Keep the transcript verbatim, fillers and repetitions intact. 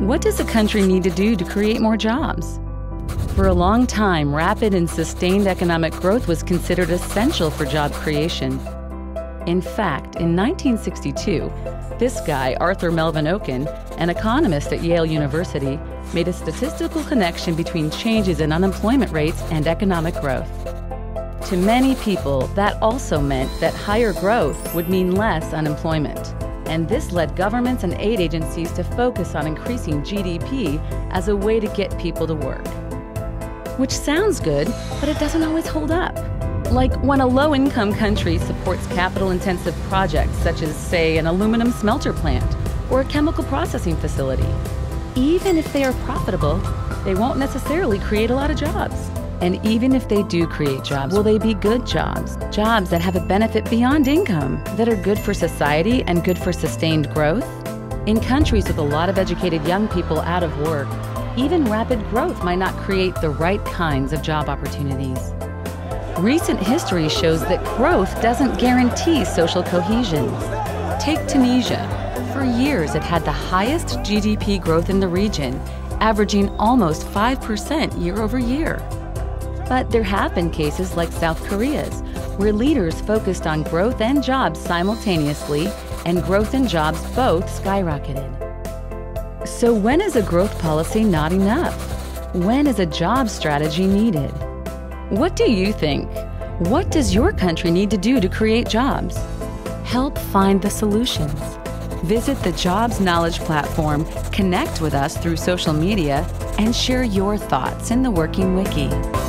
What does a country need to do to create more jobs? For a long time, rapid and sustained economic growth was considered essential for job creation. In fact, in nineteen sixty-two, this guy, Arthur Melvin Okun, an economist at Yale University, made a statistical connection between changes in unemployment rates and economic growth. To many people, that also meant that higher growth would mean less unemployment. And this led governments and aid agencies to focus on increasing G D P as a way to get people to work. Which sounds good, but it doesn't always hold up. Like when a low-income country supports capital-intensive projects such as, say, an aluminum smelter plant or a chemical processing facility. Even if they are profitable, they won't necessarily create a lot of jobs. And even if they do create jobs, will they be good jobs? Jobs that have a benefit beyond income, that are good for society and good for sustained growth? In countries with a lot of educated young people out of work, even rapid growth might not create the right kinds of job opportunities. Recent history shows that growth doesn't guarantee social cohesion. Take Tunisia. For years, it had the highest G D P growth in the region, averaging almost five percent year over year. But there have been cases like South Korea's, where leaders focused on growth and jobs simultaneously, and growth and jobs both skyrocketed. So when is a growth policy not enough? When is a job strategy needed? What do you think? What does your country need to do to create jobs? Help find the solutions. Visit the Jobs Knowledge Platform, connect with us through social media, and share your thoughts in the Working Wiki.